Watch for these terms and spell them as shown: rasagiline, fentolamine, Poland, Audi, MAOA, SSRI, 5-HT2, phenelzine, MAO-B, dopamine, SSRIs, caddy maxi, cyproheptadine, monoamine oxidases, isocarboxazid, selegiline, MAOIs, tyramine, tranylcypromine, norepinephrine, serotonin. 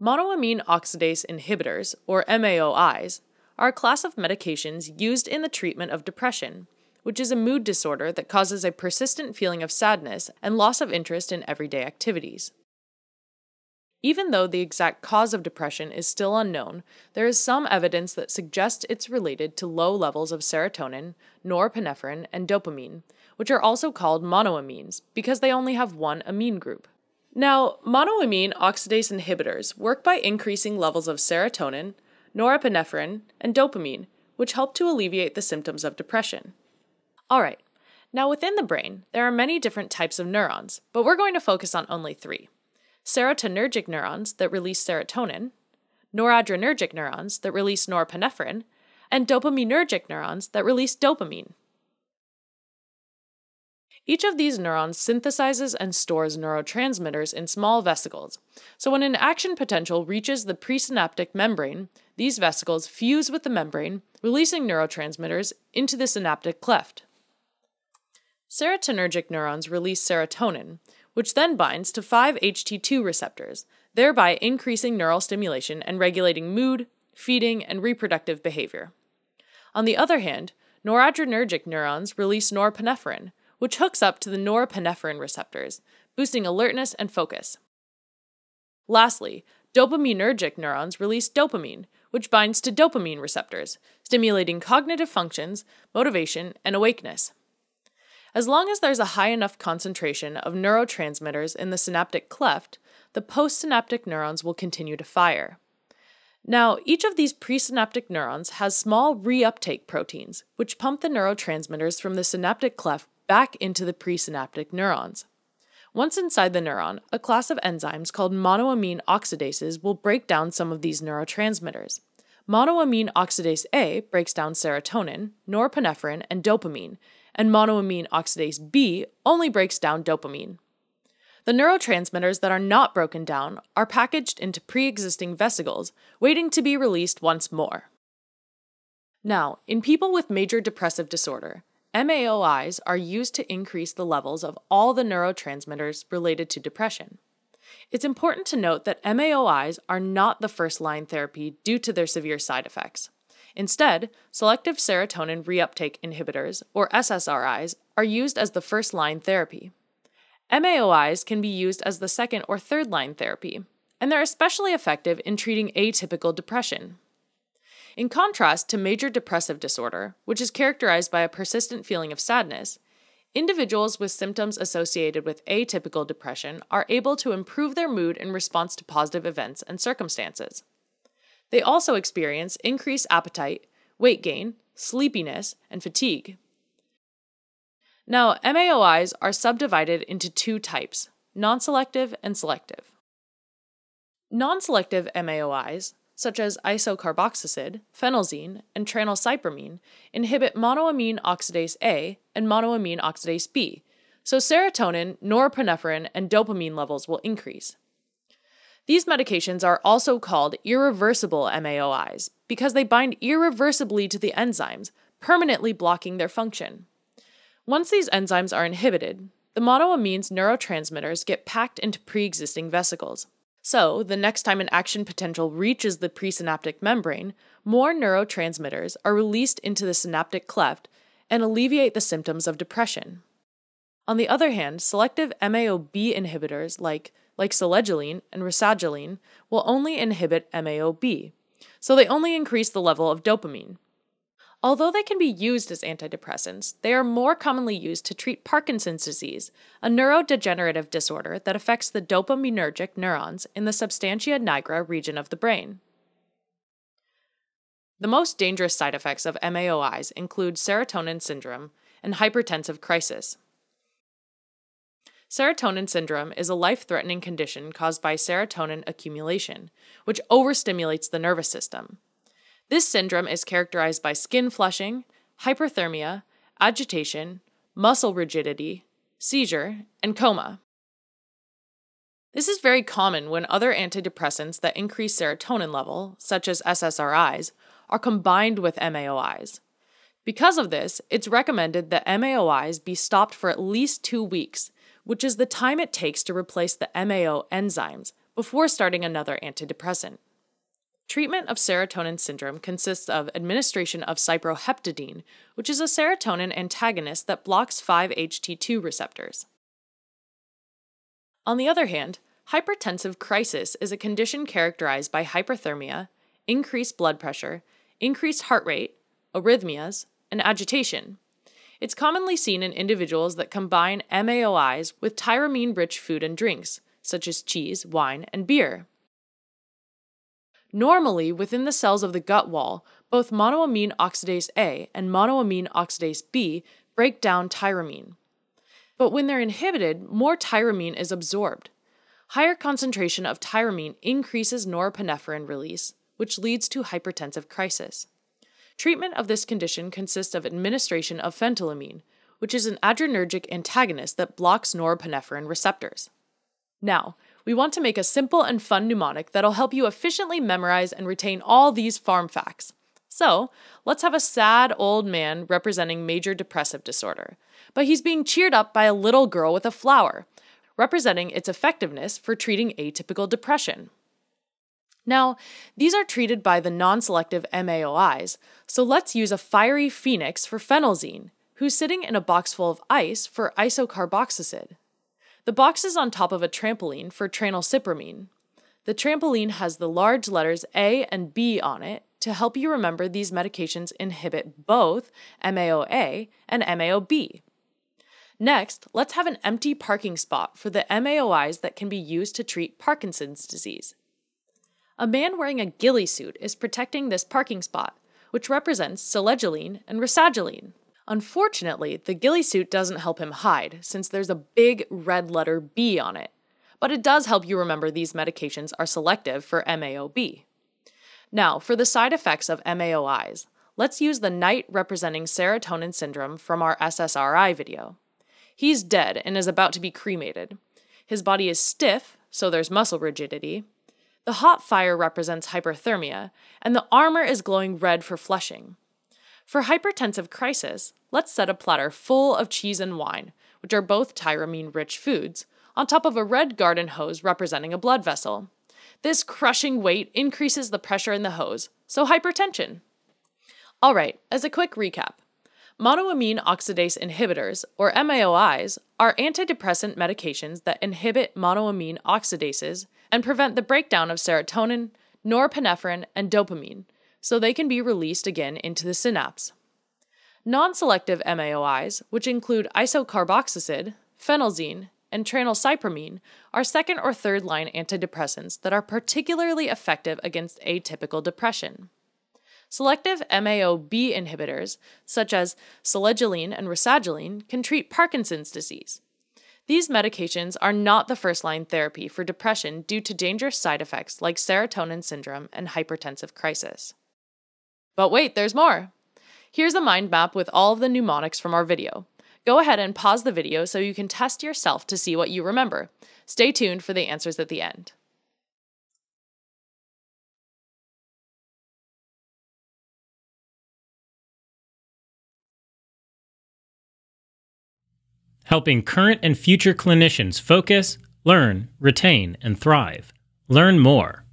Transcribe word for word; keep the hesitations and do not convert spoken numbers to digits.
Monoamine oxidase inhibitors, or M A O Is, are a class of medications used in the treatment of depression, which is a mood disorder that causes a persistent feeling of sadness and loss of interest in everyday activities. Even though the exact cause of depression is still unknown, there is some evidence that suggests it's related to low levels of serotonin, norepinephrine, and dopamine, which are also called monoamines because they only have one amine group. Now, monoamine oxidase inhibitors work by increasing levels of serotonin, norepinephrine, and dopamine, which help to alleviate the symptoms of depression. Alright, now within the brain, there are many different types of neurons, but we're going to focus on only three. Serotonergic neurons that release serotonin, noradrenergic neurons that release norepinephrine, and dopaminergic neurons that release dopamine. Each of these neurons synthesizes and stores neurotransmitters in small vesicles, so when an action potential reaches the presynaptic membrane, these vesicles fuse with the membrane, releasing neurotransmitters into the synaptic cleft. Serotonergic neurons release serotonin, which then binds to five H T two receptors, thereby increasing neural stimulation and regulating mood, feeding, and reproductive behavior. On the other hand, noradrenergic neurons release norepinephrine, which hooks up to the norepinephrine receptors, boosting alertness and focus. Lastly, dopaminergic neurons release dopamine, which binds to dopamine receptors, stimulating cognitive functions, motivation, and awakeness. As long as there's a high enough concentration of neurotransmitters in the synaptic cleft, the postsynaptic neurons will continue to fire. Now, each of these presynaptic neurons has small reuptake proteins, which pump the neurotransmitters from the synaptic cleft back into the presynaptic neurons. Once inside the neuron, a class of enzymes called monoamine oxidases will break down some of these neurotransmitters. Monoamine oxidase A breaks down serotonin, norepinephrine, and dopamine, and monoamine oxidase B only breaks down dopamine. The neurotransmitters that are not broken down are packaged into pre-existing vesicles, waiting to be released once more. Now, in people with major depressive disorder, M A O Is are used to increase the levels of all the neurotransmitters related to depression. It's important to note that M A O Is are not the first-line therapy due to their severe side effects. Instead, selective serotonin reuptake inhibitors, or S S R Is, are used as the first-line therapy. M A O Is can be used as the second or third-line therapy, and they're especially effective in treating atypical depression. In contrast to major depressive disorder, which is characterized by a persistent feeling of sadness, individuals with symptoms associated with atypical depression are able to improve their mood in response to positive events and circumstances. They also experience increased appetite, weight gain, sleepiness, and fatigue. Now, M A O Is are subdivided into two types, non-selective and selective. Non-selective M A O Is, such as isocarboxazid, phenelzine, and tranylcypromine, inhibit monoamine oxidase A and monoamine oxidase B, so serotonin, norepinephrine, and dopamine levels will increase. These medications are also called irreversible M A O Is because they bind irreversibly to the enzymes, permanently blocking their function. Once these enzymes are inhibited, the monoamine's neurotransmitters get packed into pre-existing vesicles. So, the next time an action potential reaches the presynaptic membrane, more neurotransmitters are released into the synaptic cleft and alleviate the symptoms of depression. On the other hand, selective M A O B inhibitors like like selegiline and rasagiline will only inhibit M A O B, so they only increase the level of dopamine. Although they can be used as antidepressants, they are more commonly used to treat Parkinson's disease, a neurodegenerative disorder that affects the dopaminergic neurons in the substantia nigra region of the brain. The most dangerous side effects of M A O Is include serotonin syndrome and hypertensive crisis. Serotonin syndrome is a life-threatening condition caused by serotonin accumulation, which overstimulates the nervous system. This syndrome is characterized by skin flushing, hyperthermia, agitation, muscle rigidity, seizure, and coma. This is very common when other antidepressants that increase serotonin level, such as S S R Is, are combined with M A O Is. Because of this, it's recommended that M A O Is be stopped for at least two weeks, which is the time it takes to replace the M A O enzymes, before starting another antidepressant. Treatment of serotonin syndrome consists of administration of cyproheptadine, which is a serotonin antagonist that blocks five H T two receptors. On the other hand, hypertensive crisis is a condition characterized by hyperthermia, increased blood pressure, increased heart rate, arrhythmias, and agitation. It's commonly seen in individuals that combine M A O Is with tyramine-rich food and drinks, such as cheese, wine, and beer. Normally, within the cells of the gut wall, both monoamine oxidase A and monoamine oxidase B break down tyramine. But when they're inhibited, more tyramine is absorbed. Higher concentration of tyramine increases norepinephrine release, which leads to hypertensive crisis. Treatment of this condition consists of administration of fentolamine, which is an adrenergic antagonist that blocks norepinephrine receptors. Now, we want to make a simple and fun mnemonic that'll help you efficiently memorize and retain all these farm facts. So, let's have a sad old man representing major depressive disorder, but he's being cheered up by a little girl with a flower, representing its effectiveness for treating atypical depression. Now, these are treated by the non-selective M A O Is, so let's use a fiery phoenix for phenelzine, who's sitting in a box full of ice for isocarboxazid. The box is on top of a trampoline for tranylcypromine. The trampoline has the large letters A and B on it to help you remember these medications inhibit both M A O A and M A O B. Next, let's have an empty parking spot for the M A O Is that can be used to treat Parkinson's disease. A man wearing a ghillie suit is protecting this parking spot, which represents selegiline and rasagiline. Unfortunately, the ghillie suit doesn't help him hide, since there's a big red letter B on it. But it does help you remember these medications are selective for M A O B. Now, for the side effects of M A O Is, let's use the knight representing serotonin syndrome from our S S R I video. He's dead and is about to be cremated. His body is stiff, so there's muscle rigidity. The hot fire represents hyperthermia, and the armor is glowing red for flushing. For hypertensive crisis, let's set a platter full of cheese and wine, which are both tyramine-rich foods, on top of a red garden hose representing a blood vessel. This crushing weight increases the pressure in the hose, so hypertension. All right, as a quick recap, monoamine oxidase inhibitors, or M A O Is, are antidepressant medications that inhibit monoamine oxidases and prevent the breakdown of serotonin, norepinephrine, and dopamine, so they can be released again into the synapse. Non-selective M A O Is, which include isocarboxazid, phenelzine, and tranylcypromine, are second or third line antidepressants that are particularly effective against atypical depression. Selective M A O B inhibitors, such as selegiline and rasagiline, can treat Parkinson's disease. These medications are not the first-line therapy for depression due to dangerous side effects like serotonin syndrome and hypertensive crisis. But wait, there's more! Here's a mind map with all of the mnemonics from our video. Go ahead and pause the video so you can test yourself to see what you remember. Stay tuned for the answers at the end. Helping current and future clinicians focus, learn, retain, and thrive. Learn more.